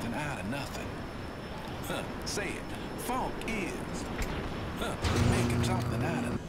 something out of nothing. Say it. Funk is making something out of nothing.